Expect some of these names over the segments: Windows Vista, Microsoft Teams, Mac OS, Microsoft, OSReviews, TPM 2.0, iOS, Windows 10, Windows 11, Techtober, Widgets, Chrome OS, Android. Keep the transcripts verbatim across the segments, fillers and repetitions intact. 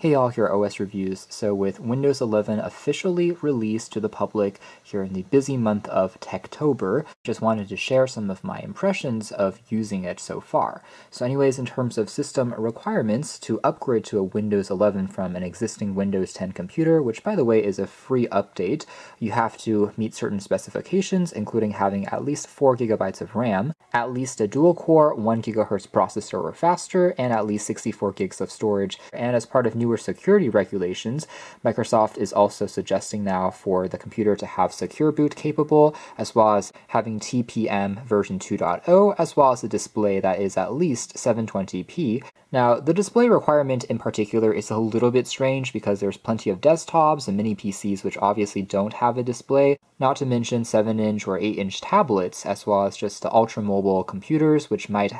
Hey y'all, here are O S Reviews. So with Windows eleven officially released to the public here in the busy month of Techtober, just wanted to share some of my impressions of using it so far. So anyways, in terms of system requirements, to upgrade to a Windows eleven from an existing Windows ten computer, which by the way is a free update, you have to meet certain specifications, including having at least four gigabytes of RAM, at least a dual-core one gigahertz processor or faster, and at least sixty-four gigs of storage. And as part of new security regulations, Microsoft is also suggesting now for the computer to have secure boot capable, as well as having T P M version two point oh, as well as a display that is at least seven twenty p. Now, the display requirement in particular is a little bit strange because there's plenty of desktops and mini P Cs which obviously don't have a display, not to mention seven inch or eight inch tablets, as well as just the ultra-mobile computers which might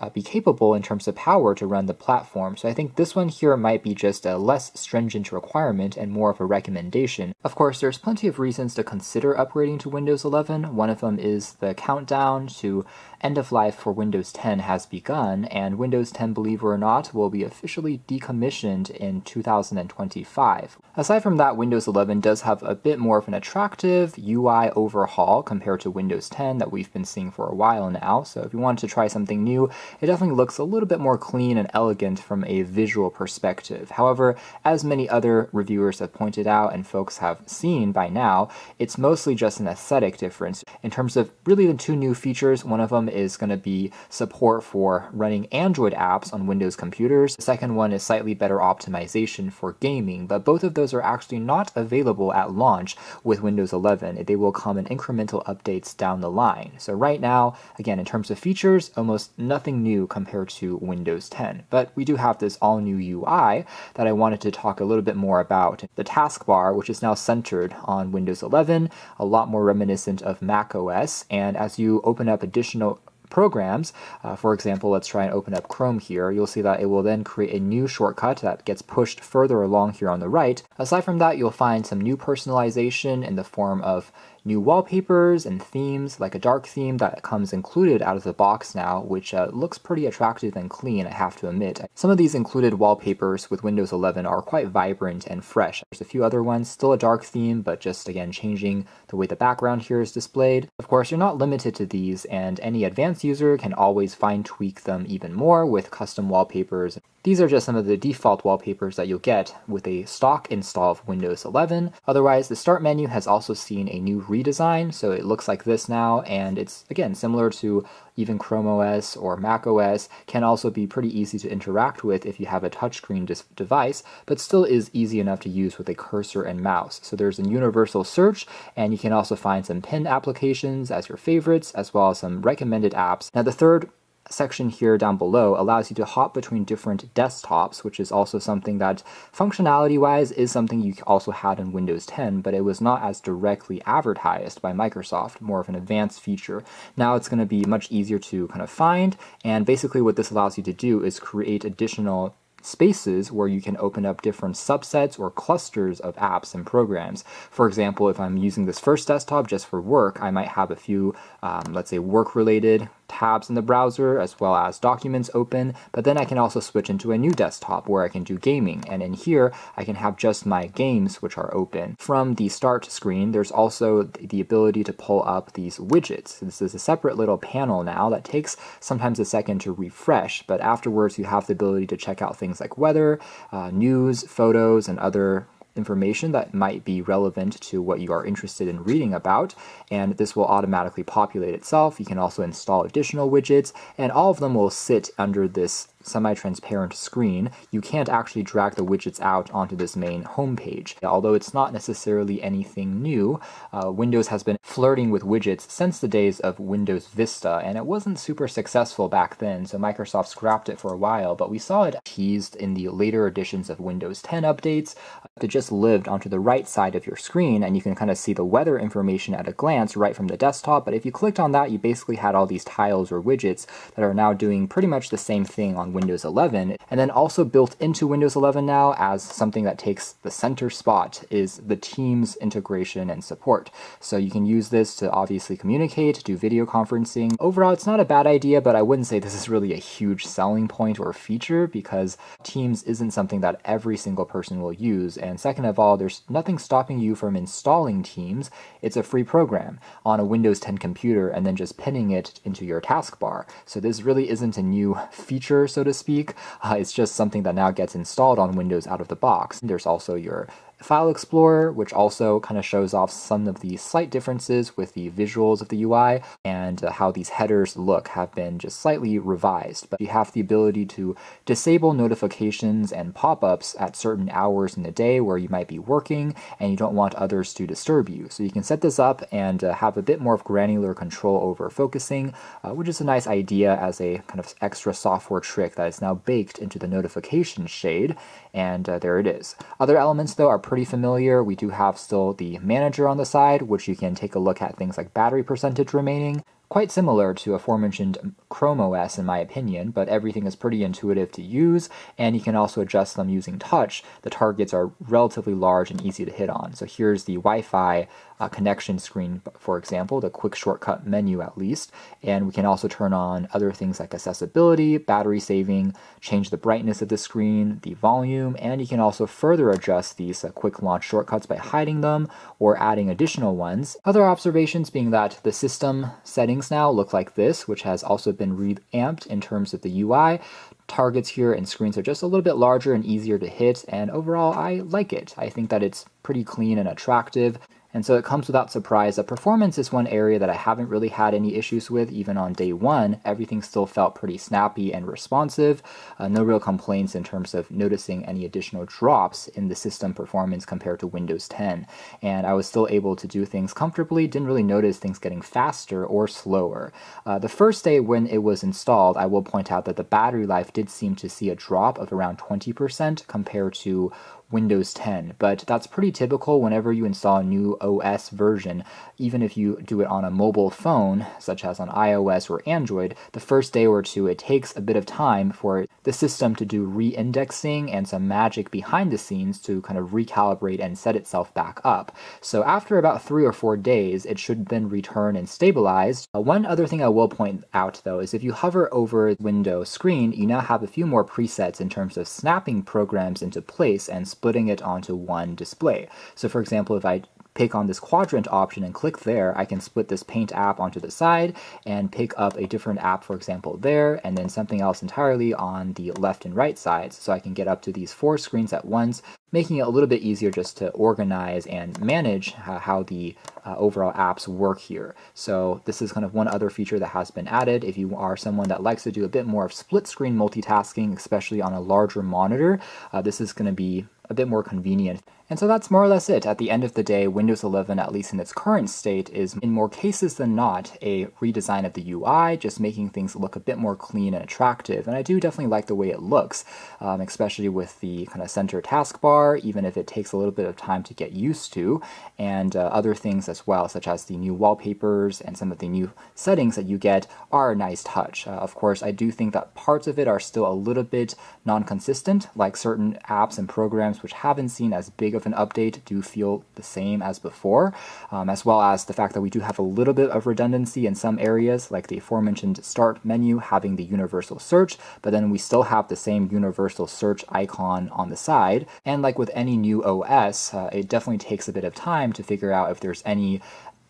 Uh, be capable in terms of power to run the platform. So I think this one here might be just a less stringent requirement and more of a recommendation. Of course, there's plenty of reasons to consider upgrading to Windows eleven. One of them is the countdown to end of life for Windows ten has begun, and Windows ten, believe it or not, will be officially decommissioned in two thousand twenty-five. Aside from that, Windows eleven does have a bit more of an attractive U I overhaul compared to Windows ten that we've been seeing for a while now. So if you want to try something new, it definitely looks a little bit more clean and elegant from a visual perspective. However, as many other reviewers have pointed out and folks have seen by now, it's mostly just an aesthetic difference. In terms of really the two new features, one of them is going to be support for running Android apps on Windows computers. The second one is slightly better optimization for gaming, but both of those are actually not available at launch with Windows eleven. They will come in incremental updates down the line. So right now, again, in terms of features, almost nothing new compared to Windows ten, but we do have this all-new U I that I wanted to talk a little bit more about. The taskbar, which is now centered on Windows eleven, a lot more reminiscent of Mac O S, and as you open up additional programs, uh, for example, let's try and open up Chrome here, you'll see that it will then create a new shortcut that gets pushed further along here on the right. Aside from that, you'll find some new personalization in the form of new wallpapers and themes, like a dark theme that comes included out of the box now, which uh, looks pretty attractive and clean, I have to admit. Some of these included wallpapers with Windows eleven are quite vibrant and fresh. There's a few other ones, still a dark theme, but just again changing the way the background here is displayed. Of course, you're not limited to these, and any advanced user can always fine-tweak them even more with custom wallpapers. These are just some of the default wallpapers that you'll get with a stock install of Windows eleven. Otherwise, the Start menu has also seen a new redesign, so it looks like this now, and it's, again, similar to even Chrome O S or Mac O S, can also be pretty easy to interact with if you have a touchscreen device, but still is easy enough to use with a cursor and mouse. So there's a universal search, and you can also find some pinned applications as your favorites, as well as some recommended apps. Now, the third section here down below allows you to hop between different desktops, which is also something that functionality wise is something you also had in Windows ten, but it was not as directly advertised by Microsoft, more of an advanced feature. Now it's going to be much easier to kind of find, and basically what this allows you to do is create additional spaces where you can open up different subsets or clusters of apps and programs. For example, if I'm using this first desktop just for work, I might have a few, um, let's say, work-related tabs in the browser, as well as documents open, but then I can also switch into a new desktop where I can do gaming, and in here I can have just my games which are open. From the start screen, there's also the ability to pull up these widgets. This is a separate little panel now that takes sometimes a second to refresh, but afterwards you have the ability to check out things like weather, uh, news, photos, and other information that might be relevant to what you are interested in reading about, and this will automatically populate itself. You can also install additional widgets, and all of them will sit under this semi-transparent screen. You can't actually drag the widgets out onto this main home page. Although it's not necessarily anything new, uh, Windows has been flirting with widgets since the days of Windows Vista, and it wasn't super successful back then, so Microsoft scrapped it for a while, but we saw it teased in the later editions of Windows ten updates. It just lived onto the right side of your screen, and you can kind of see the weather information at a glance right from the desktop, but if you clicked on that, you basically had all these tiles or widgets that are now doing pretty much the same thing on Windows eleven. And then also built into Windows eleven now as something that takes the center spot is the Teams integration and support. So you can use this to obviously communicate, do video conferencing. Overall, it's not a bad idea, but I wouldn't say this is really a huge selling point or feature because Teams isn't something that every single person will use. And second of all, there's nothing stopping you from installing Teams. It's a free program on a Windows ten computer and then just pinning it into your taskbar. So this really isn't a new feature, so to speak. Uh, it's just something that now gets installed on Windows out of the box. And there's also your File Explorer, which also kind of shows off some of the slight differences with the visuals of the U I and uh, how these headers look have been just slightly revised. But you have the ability to disable notifications and pop-ups at certain hours in the day where you might be working and you don't want others to disturb you. So you can set this up and uh, have a bit more of granular control over focusing, uh, which is a nice idea as a kind of extra software trick that is now baked into the notification shade. And uh, there it is. Other elements, though, are pretty familiar. We do have still the manager on the side, which you can take a look at things like battery percentage remaining. Quite similar to aforementioned Chrome O S in my opinion, but everything is pretty intuitive to use, and you can also adjust them using touch. The targets are relatively large and easy to hit on. So here's the Wi-Fi uh, connection screen, for example, the quick shortcut menu at least, and we can also turn on other things like accessibility, battery saving, change the brightness of the screen, the volume, and you can also further adjust these uh, quick launch shortcuts by hiding them or adding additional ones. Other observations being that the system settings now look like this, which has also been reamped in terms of the U I. Targets here and screens are just a little bit larger and easier to hit, and overall I like it. I think that it's pretty clean and attractive. And so it comes without surprise that performance is one area that I haven't really had any issues with. Even on day one, everything still felt pretty snappy and responsive. Uh, no real complaints in terms of noticing any additional drops in the system performance compared to Windows ten. And I was still able to do things comfortably, didn't really notice things getting faster or slower. Uh, the first day when it was installed, I will point out that the battery life did seem to see a drop of around twenty percent compared to Windows ten, but that's pretty typical whenever you install a new O S version. Even if you do it on a mobile phone, such as on iOS or Android, the first day or two it takes a bit of time for the system to do re-indexing and some magic behind the scenes to kind of recalibrate and set itself back up. So after about three or four days, it should then return and stabilize. Uh, one other thing I will point out though is if you hover over the window screen, you now have a few more presets in terms of snapping programs into place and splitting it onto one display. So for example, if I pick on this quadrant option and click there, I can split this Paint app onto the side and pick up a different app, for example, there, and then something else entirely on the left and right sides. So I can get up to these four screens at once, making it a little bit easier just to organize and manage uh, how the uh, overall apps work here. So this is kind of one other feature that has been added. If you are someone that likes to do a bit more of split screen multitasking, especially on a larger monitor, uh, this is going to be a bit more convenient. And so that's more or less it. At the end of the day, Windows eleven, at least in its current state, is in more cases than not a redesign of the U I, just making things look a bit more clean and attractive. And I do definitely like the way it looks, um, especially with the kind of center taskbar, even if it takes a little bit of time to get used to, and uh, other things as well, such as the new wallpapers and some of the new settings that you get are a nice touch. Uh, of course, I do think that parts of it are still a little bit non-consistent, like certain apps and programs which haven't seen as big of an update do feel the same as before, um, as well as the fact that we do have a little bit of redundancy in some areas, like the aforementioned start menu having the universal search, but then we still have the same universal search icon on the side. And like with any new O S, uh, it definitely takes a bit of time to figure out if there's any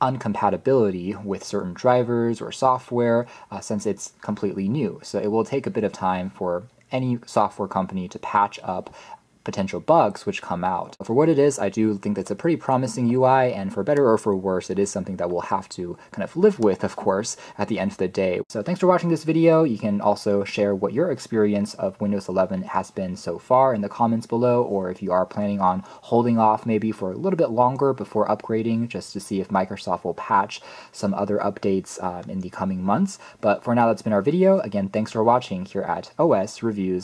uncompatibility with certain drivers or software, uh, since it's completely new. So it will take a bit of time for any software company to patch up potential bugs which come out. For what it is, I do think that's a pretty promising U I, and for better or for worse, it is something that we'll have to kind of live with, of course, at the end of the day. So thanks for watching this video. You can also share what your experience of Windows eleven has been so far in the comments below, or if you are planning on holding off maybe for a little bit longer before upgrading, just to see if Microsoft will patch some other updates um, in the coming months. But for now, that's been our video. Again, thanks for watching here at O S Reviews.